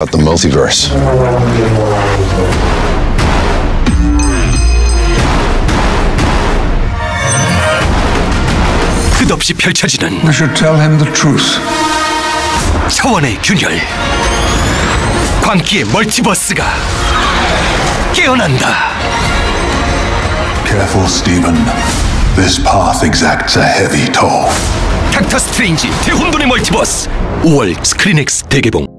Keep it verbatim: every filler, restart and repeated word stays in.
About the multiverse. 끝없이 펼쳐지는. We should tell him the truth. 차원의 균열. 광기의 멀티버스가 깨어난다. Careful, Stephen. This path exacts a heavy toll. 닥터 스트레인지 대혼돈의 멀티버스. 오월 스크린 엑스 대개봉.